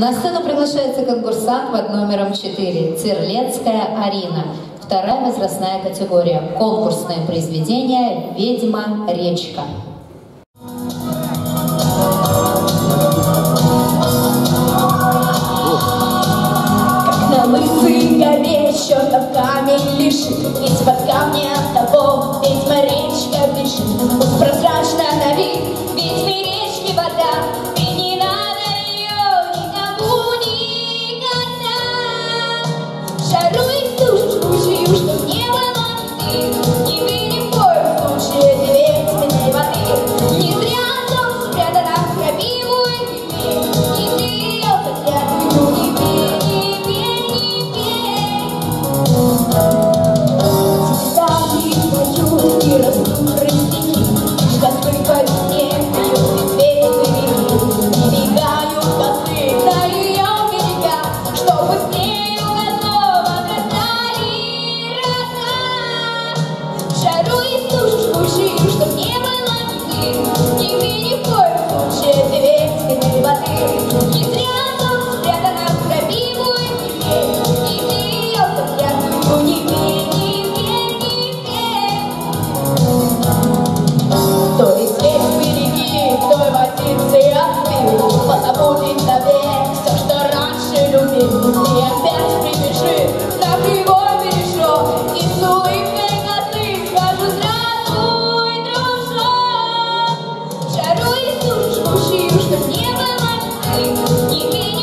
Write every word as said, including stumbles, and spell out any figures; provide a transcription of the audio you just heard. На сцену приглашается конкурсант под номером четыре Терлецкая Арина. Вторая возрастная категория. Конкурсное произведение «Ведьма-речка». На лысой горе чертов камень лежит, из-под камня от того ведьма-речка бежит. Пусть прозрачна на вид ведьмы-речки вода, и не надо ее никому никогда. Шаруй душу, кучью, чтоб не волнуй ты, не бери в коем случае ведьминой воды. Не зря дом спрятана в крови у ведьмы, и ты ее подряд веду не бери. Шаруй душу, чтоб не волнуй ты.